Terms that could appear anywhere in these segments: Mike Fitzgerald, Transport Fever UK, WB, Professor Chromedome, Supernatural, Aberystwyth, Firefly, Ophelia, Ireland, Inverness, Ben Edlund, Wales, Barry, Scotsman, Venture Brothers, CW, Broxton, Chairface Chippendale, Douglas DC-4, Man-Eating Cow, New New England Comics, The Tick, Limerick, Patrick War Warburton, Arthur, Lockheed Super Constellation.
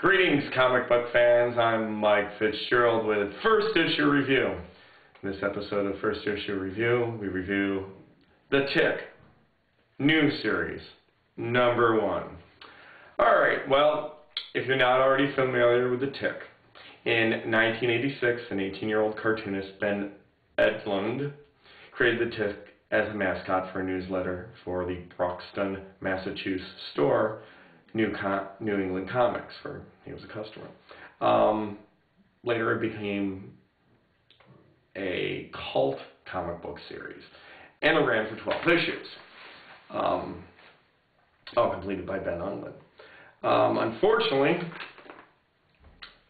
Greetings, comic book fans. I'm Mike Fitzgerald with First Issue Review. In this episode of First Issue Review, we review The Tick, new series, number 1. Alright, well, if you're not already familiar with The Tick, in 1986, an 18-year-old cartoonist, Ben Edlund, created The Tick as a mascot for a newsletter for the Broxton, Massachusetts store, New England Comics, where he was a customer. Later it became a cult comic book series, and it ran for 12 issues, all completed by Ben Edlund. Unfortunately,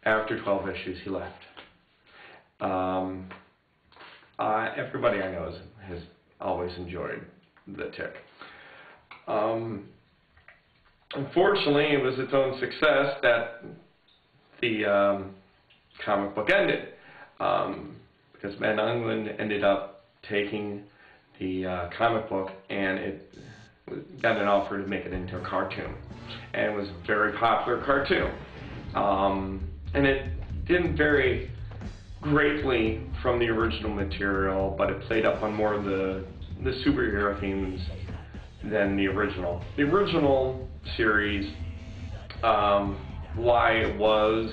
after 12 issues he left. Everybody I know has always enjoyed The Tick. Unfortunately, it was its own success that the comic book ended, because Ben Edlund ended up taking the comic book, and it got an offer to make it into a cartoon, and it was a very popular cartoon, and it didn't vary greatly from the original material, but it played up on more of the superhero themes than the original. The original series, why it was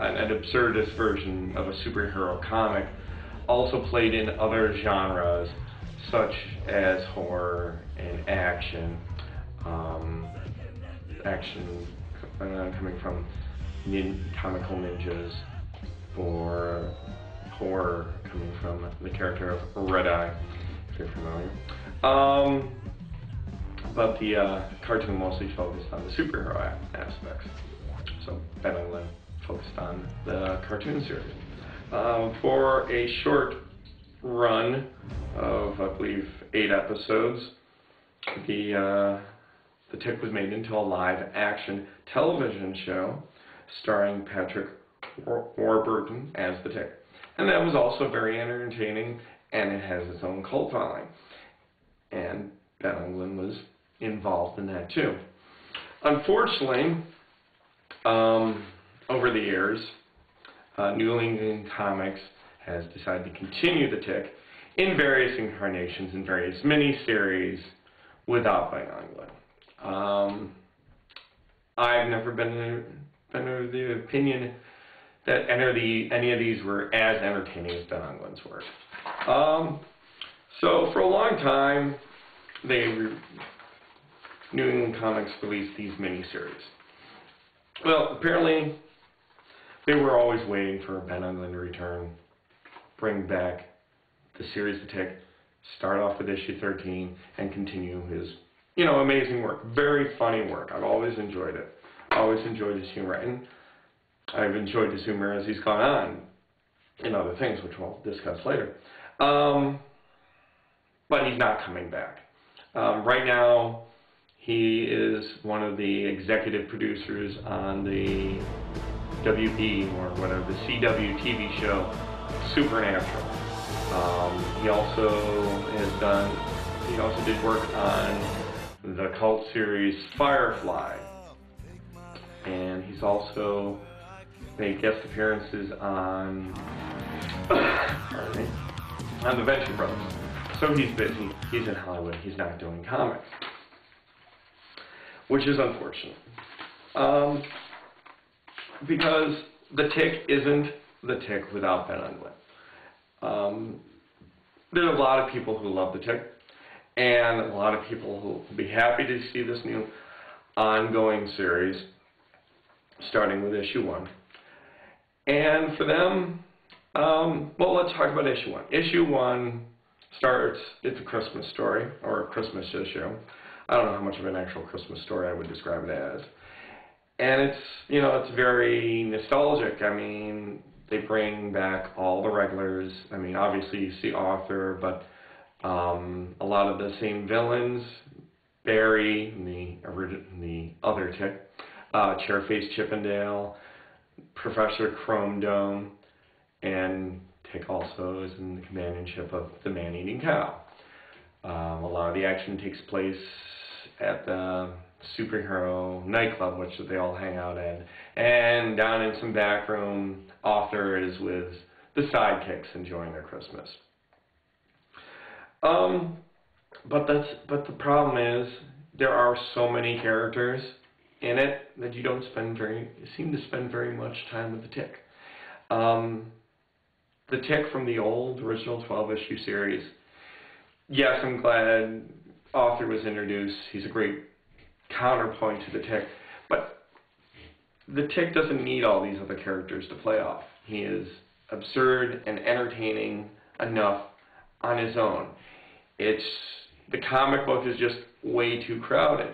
an absurdist version of a superhero comic, also played in other genres such as horror and action. Action coming from comical ninjas, or horror coming from the character of Red Eye, if you're familiar. But the cartoon mostly focused on the superhero aspects. So Ben Edlund focused on the cartoon series. For a short run of, I believe, 8 episodes, the Tick was made into a live-action television show starring Patrick War Warburton as the Tick. And that was also very entertaining, and it has its own cult following. And Ben Edlund was involved in that too. Unfortunately, over the years, New England Comics has decided to continue The Tick in various incarnations, in various miniseries, without Ben Edlund. I've never been of the opinion that any of these were as entertaining as Ben Edlund's work. So for a long time, New England Comics released these miniseries. Well, apparently, they were always waiting for Ben Edlund to return, bring back the series The Tick, start off with issue 13, and continue his, amazing work. Very funny work. I've always enjoyed it. Always enjoyed his humor, and I've enjoyed his humor as he's gone on in other things, which we'll discuss later. But he's not coming back. Right now, he is one of the executive producers on the WB, or whatever, the CW TV show, Supernatural. He also did work on the cult series Firefly. And he's also made guest appearances on, pardon me, on the Venture Brothers. So he's busy, he's in Hollywood, he's not doing comics, which is unfortunate, because The Tick isn't The Tick without Ben Edlund. There are a lot of people who love The Tick, and a lot of people who will be happy to see this new ongoing series, starting with issue 1. And for them, well, let's talk about issue 1. Issue 1 starts, it's a Christmas story, or a Christmas issue. I don't know how much of an actual Christmas story I would describe it as. And it's, it's very nostalgic. I mean, they bring back all the regulars. I mean, obviously you see Arthur, but a lot of the same villains, Barry, the other Tick, Chairface Chippendale, Professor Chromedome, and Tick also is in the companionship of the Man-Eating Cow. A lot of the action takes place at the superhero nightclub, which they all hang out in, and down in some back room, Author is with the sidekicks enjoying their Christmas. But the problem is there are so many characters in it that you don't spend very much time with the Tick. The Tick from the old original 12-issue series. Yes, I'm glad Author was introduced. He's a great counterpoint to the Tick, but the Tick doesn't need all these other characters to play off. He is absurd and entertaining enough on his own. It's the comic book is just way too crowded.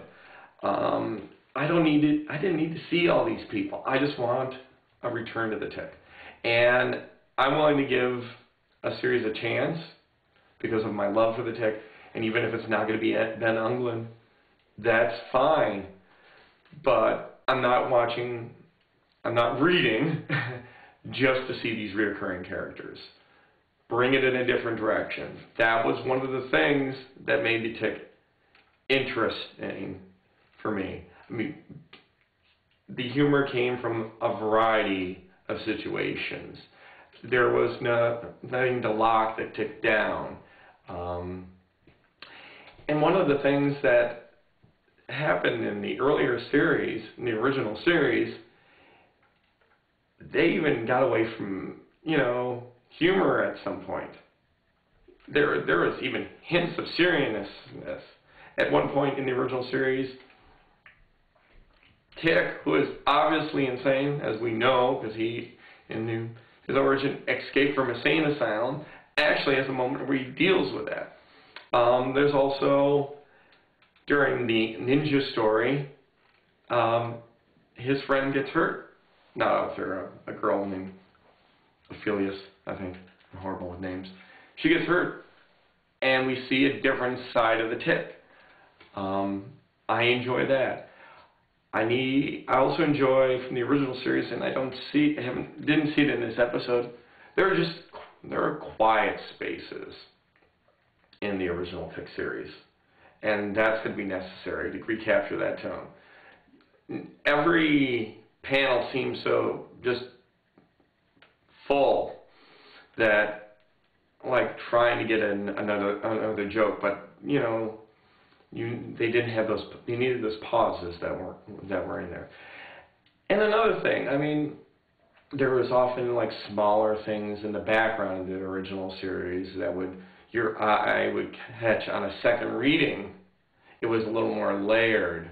I didn't need to see all these people. I just want a return to the Tick, and I'm willing to give a series a chance because of my love for the Tick. And even if it's not going to be Ben Edlund, that's fine. But I'm not watching, I'm not reading just to see these reoccurring characters. Bring it in a different direction. That was one of the things that made the Tick interesting for me. I mean, the humor came from a variety of situations. There was nothing to lock the Tick down. And one of the things that happened in the earlier series, in the original series, they even got away from, you know, humor at some point. There was even hints of seriousness. At one point in the original series, Tick, who is obviously insane, as we know, because he, in his origin, escaped from a sane asylum, actually has a moment where he deals with that. There's also, during the ninja story, his friend gets hurt. Not Arthur, a girl named Ophelia, I think. I'm horrible with names. She gets hurt, and we see a different side of the Tick. I enjoy that. I also enjoy from the original series, and I didn't see it in this episode. There are quiet spaces in the original Tick series, and that's going to be necessary to recapture that tone. Every panel seems so just full that, like, trying to get another joke, but you know, they didn't have those. You needed those pauses that were in there. And another thing, I mean, there was often like smaller things in the background of the original series that your eye would catch on a second reading. It was a little more layered.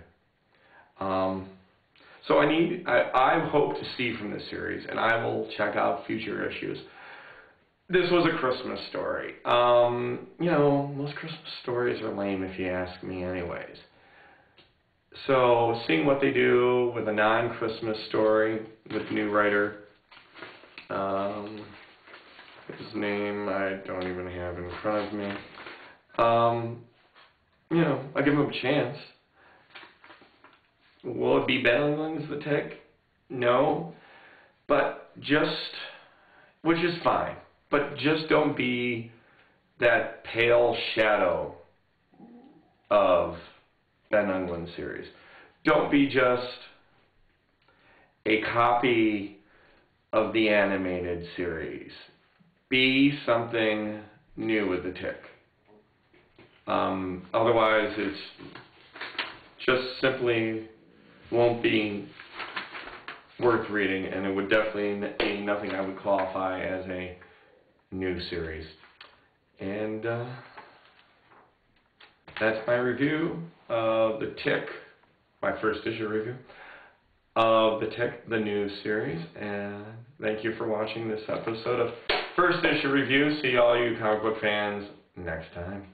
So I hope to see from this series, and I will check out future issues. This was a Christmas story. You know, most Christmas stories are lame if you ask me anyways. So seeing what they do with a non-Christmas story with the new writer, his name I don't even have in front of me. You know, I give him a chance. Will it be Ben Edlund's The Tick? No. But which is fine. But just don't be that pale shadow of Ben Edlund's series. Don't be just a copy of the animated series. Be something new with the Tick. Otherwise, it's just simply won't be worth reading, and it would definitely be nothing I would qualify as a new series. And that's my review of the Tick, my first issue review of the Tick, the new series. And thank you for watching this episode of First Issue Review. See all you comic book fans next time.